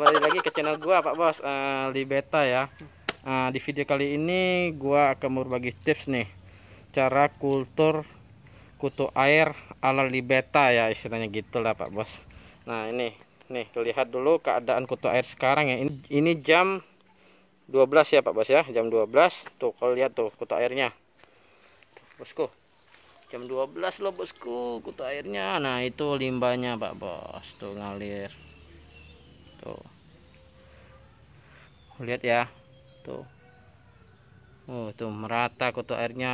Kembali lagi ke channel gua Pak Bos, Libetta ya. Di video kali ini gua akan berbagi tips nih, cara kultur kutu air ala Libetta ya, istilahnya gitulah Pak Bos. Nah ini, nih lihat dulu keadaan kutu air sekarang ya. Ini jam 12 ya Pak Bos ya, jam 12. Tuh kalau lihat tuh kutu airnya, Bosku. Jam 12 loh Bosku, kutu airnya. Nah itu limbahnya Pak Bos, tuh ngalir. Tuh. Lihat ya. Tuh. Tuh merata kutu airnya,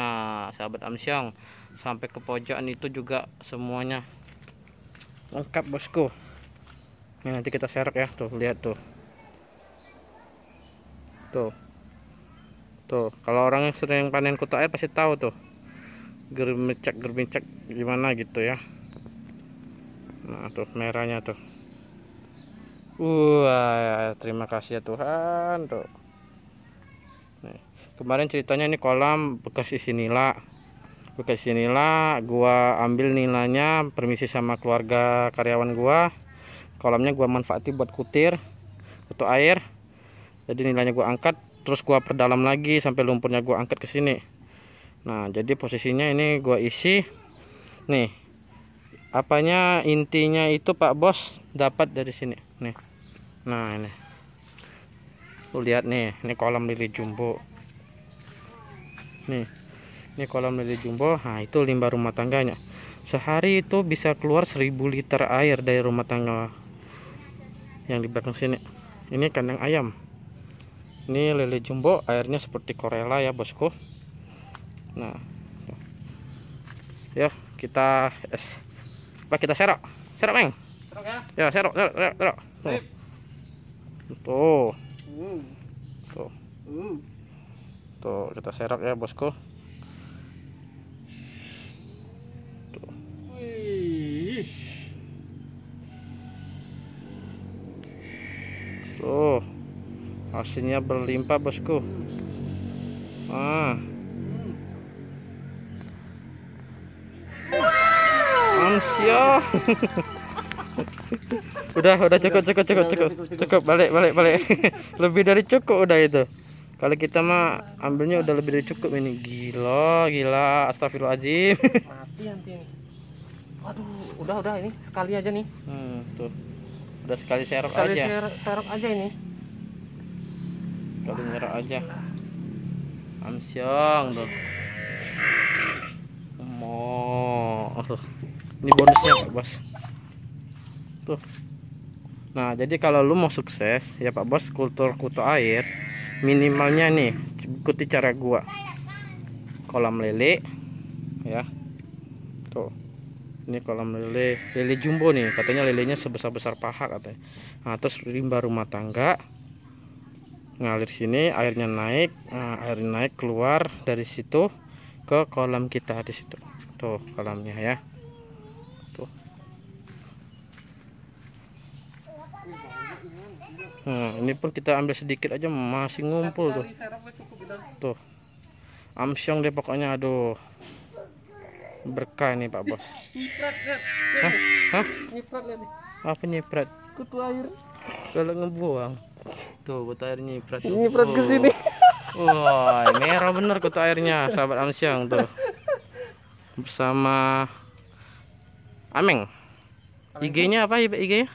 sahabat amsiong. Sampai ke pojokan itu juga semuanya lengkap Bosku. Ini nanti kita serok ya. Tuh, lihat tuh. Tuh. Tuh, kalau orang yang sering panen kutu air pasti tahu tuh. Germicak gimana gitu ya. Nah, tuh merahnya tuh. Wah, terima kasih ya Tuhan tuh. Nih, kemarin ceritanya ini kolam bekas isi nila. Bekas isi nila, gua ambil nilanya, permisi sama keluarga karyawan gua. Kolamnya gua manfaati buat kutu air. Jadi nilanya gua angkat, terus gua perdalam lagi sampai lumpurnya gua angkat ke sini. Nah, jadi posisinya ini gua isi. Nih, apanya intinya itu Pak Bos dapat dari sini. Nih. Nah ini tuh lihat nih, ini kolam lili jumbo nih, ini kolam lili jumbo. Nah itu limbah rumah tangganya, sehari itu bisa keluar 1000 liter air dari rumah tangga yang di belakang sini. Ini kandang ayam, ini lili jumbo, airnya seperti korela ya Bosku. Nah ya kita kita serok Meng ya, serok. Tuh kita serok ya Bosku. Tuh. Tuh hasilnya berlimpah Bosku. Amsiong. Udah cukup. Balik. Lebih dari cukup udah itu. Kalau kita mah ambilnya udah lebih dari cukup ini. Gila. Astagfirullahaladzim. Mati nanti ini. Aduh, udah ini sekali aja nih. Tuh. Udah sekali serok aja. Serok aja ini. Sekali nyerok aja. Amsiong tuh. Tuh. Ini bonusnya Pak Bos. Tuh. Nah, jadi kalau lu mau sukses ya Pak Bos kultur kutu air, minimalnya nih ikuti cara gua. Kolam lele ya. Tuh. Ini kolam lele jumbo nih, katanya lelenya sebesar-besar paha katanya. Nah, terus limbah rumah tangga ngalir sini, airnya naik. Nah, air naik keluar dari situ ke kolam kita di situ. Tuh, kolamnya ya. Tuh. Nah, ini pun kita ambil sedikit aja masih ngumpul tuh. Tuh. Amsiong deh pokoknya, aduh. Berkah nih Pak Bos. Apa nyiprat? Kutu air. Kalau ngebuang. Tuh, kutu air nyiprat. Nyiprat ke sini. Wah, merah bener kutu airnya, sahabat amsiong tuh. Bersama Ameng. IG-nya apa IG-nya?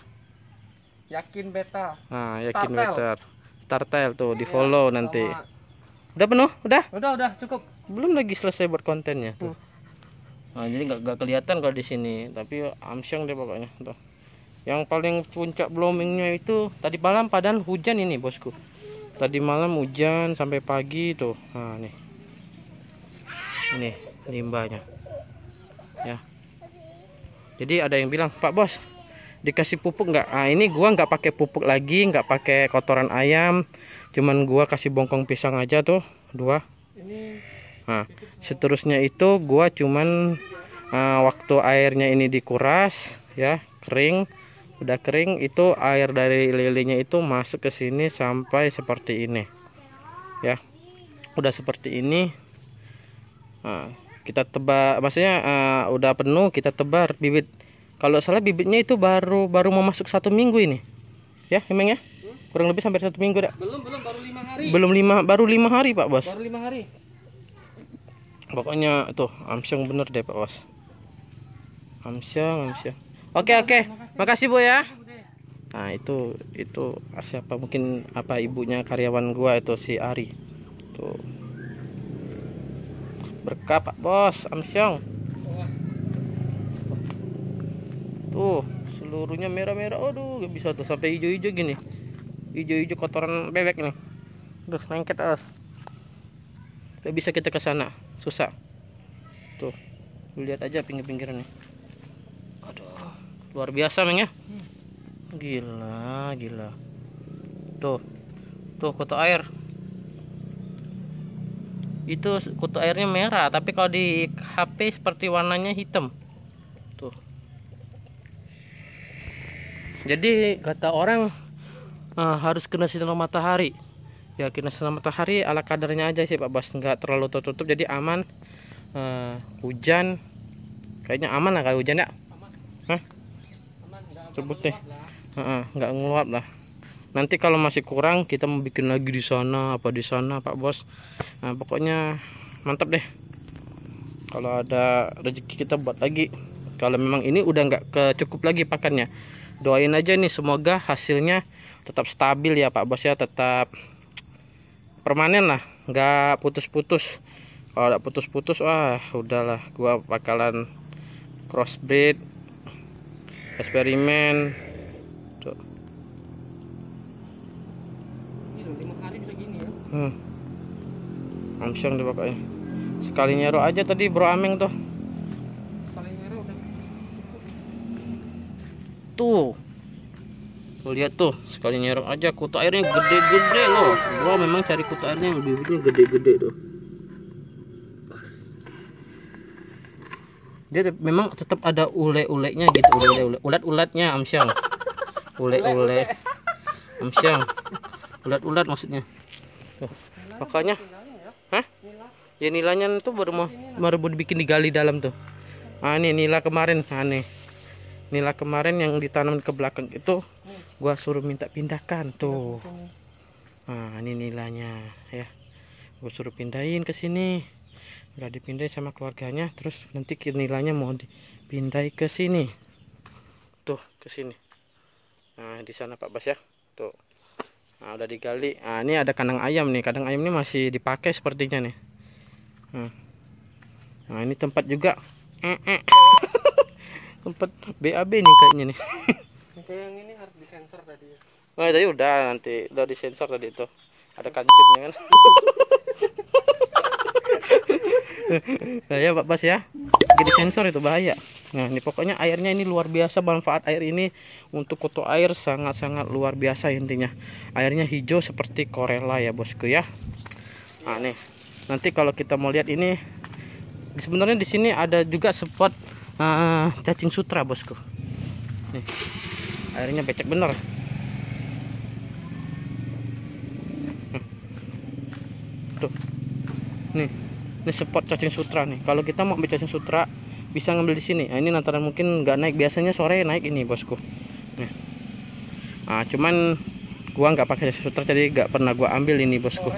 Yakin Beta. Nah, Yakin Beta. Startel tuh, di-follow ya, nanti. Udah penuh? Udah, cukup. Belum lagi selesai buat kontennya tuh. Nah, jadi enggak kelihatan kalau di sini, tapi amsiong deh pokoknya tuh. Yang paling puncak bloomingnya itu tadi malam, padahal hujan ini Bosku. Tadi malam hujan sampai pagi tuh. Nah, nih. Ini limbahnya. Ya. Jadi ada yang bilang, "Pak Bos, dikasih pupuk nggak?" Ah ini gua nggak pakai pupuk lagi, nggak pakai kotoran ayam, cuman gua kasih bongkong pisang aja tuh 2. Nah seterusnya itu gua cuman waktu airnya ini dikuras ya, kering, udah kering itu air dari lilinya itu masuk ke sini sampai seperti ini ya, udah seperti ini. Nah, kita tebar, maksudnya udah penuh kita tebar bibit. Kalau salah bibitnya itu baru mau masuk 1 minggu ini. Ya, Emang ya? Kurang lebih sampai 1 minggu dah. Belum, baru 5 hari. Baru 5 hari Pak Bos. Baru 5 hari. Pokoknya tuh amsiong bener deh Pak Bos. Amsiong. Oke. Makasih Bu ya. Nah, itu siapa mungkin apa ibunya karyawan gua itu si Ari. Tuh. Berkah Pak Bos, amsiong. Tuh, seluruhnya merah-merah. Aduh, gak bisa tuh sampai hijau-hijau gini. Hijau-hijau kotoran bebek nih. Terus lengket alas. Gak bisa kita ke sana, susah. Tuh, lihat aja pinggir-pinggirannya. Aduh, luar biasa Meng ya. Gila. Tuh kutu air. Itu kutu airnya merah, tapi kalau di HP seperti warnanya hitam. Tuh. Jadi kata orang harus kena sinar matahari. Ya kena sinar matahari ala kadarnya aja sih Pak Bas, nggak terlalu tertutup jadi aman. Hujan kayaknya aman lah kalau hujan ya. Sebut deh. Nggak ngeluap lah. Nanti kalau masih kurang kita mau bikin lagi di sana apa di sana Pak Bos. Nah, pokoknya mantap deh. Kalau ada rezeki kita buat lagi. Kalau memang ini udah nggak kecukup lagi pakannya, doain aja nih semoga hasilnya tetap stabil ya Pak Bos ya, tetap permanen lah, nggak putus-putus. Kalau nggak putus-putus wah udahlah, gua bakalan crossbreed, eksperimen. Amsiong deh pokoknya. Sekali nyero aja tadi Bro Ameng tuh. Sekali nyero udah. Tuh lihat tuh, sekali nyero aja kutu airnya gede-gede loh. Bro memang cari kutu airnya yang lebih gede-gede tuh. Dia memang tetap ada ule-ulenya gitu, ulat-ulatnya amsiong. Ule-ule. Amsiong. Ulat-ulat maksudnya. Pokoknya ya nilainya itu baru dibikin digali dalam tuh. Ini nila kemarin aneh. Nila kemarin yang ditanam ke belakang itu gua suruh minta pindahkan tuh. Ini nilainya ya. Gua suruh pindahin ke sini. Enggak dipindahin sama keluarganya, terus nanti nilainya mau dipindahin ke sini. Tuh, ke sini. Nah, di sana Pak Bas ya. Tuh. Nah, udah digali. Ini ada kandang ayam nih. Kandang ayam ini masih dipakai sepertinya nih. Nah, ini tempat juga. Tempat BAB nih kayaknya nih. Yang ini harus disensor tadi ya. Oh, tadi udah, nanti udah disensor tadi itu. Ada kancitnya kan. Nah, ya Pak Bas ya. Jadi sensor itu bahaya. Nah, ini pokoknya airnya ini luar biasa, manfaat air ini untuk kutu air sangat-sangat luar biasa intinya. Airnya hijau seperti korela ya bosku ya. Nih, nanti kalau kita mau lihat ini, sebenarnya di sini ada juga spot cacing sutra bosku. Nih, airnya becek bener. Tuh, nih. Ini spot cacing sutra nih. Kalau kita mau ambil cacing sutra bisa ngambil di sini. Ini lantaran mungkin nggak naik, biasanya sore naik ini bosku. Cuman gua nggak pakai cacing sutra jadi nggak pernah gua ambil ini bosku.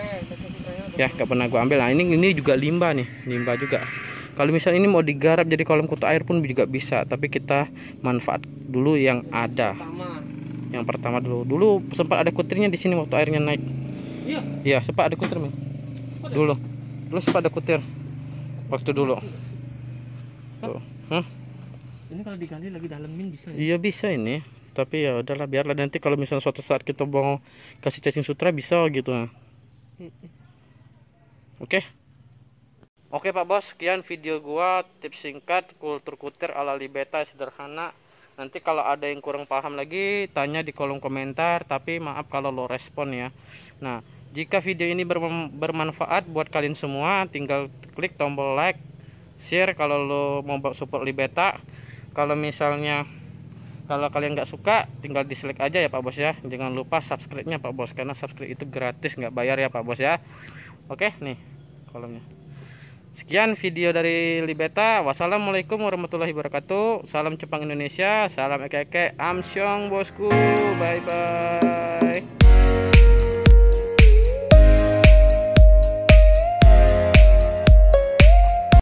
Ya nggak pernah gua ambil. Nah ini juga limbah nih, limbah juga. Kalau misalnya ini mau digarap jadi kolam kutu air pun juga bisa. Tapi kita manfaat dulu yang ada. Yang pertama dulu. Dulu sempat ada kutirnya di sini waktu airnya naik. Iya sempat ada kutir nih. Dulu. Terus pada kutir waktu dulu. Tuh. Ini kalau digali lagi dalemin bisa ya? Iya bisa ini. Tapi ya udahlah biarlah, nanti kalau misalnya suatu saat kita mau kasih cacing sutra bisa gitu. Oke Pak Bos, sekian video gua tips singkat kultur kutir ala Libetta sederhana. Nanti kalau ada yang kurang paham lagi tanya di kolom komentar, tapi maaf kalau lo respon ya. Nah, jika video ini bermanfaat buat kalian semua, tinggal klik tombol like, share kalau lo mau support Libetta. Kalau misalnya kalian nggak suka, tinggal dislike aja ya Pak Bos ya. Jangan lupa subscribe-nya Pak Bos, karena subscribe itu gratis, nggak bayar ya Pak Bos ya. Oke, nih kolomnya. Sekian video dari Libetta. Wassalamualaikum warahmatullahi wabarakatuh. Salam Jepang Indonesia, salam eke-eke amsiong bosku. Bye bye.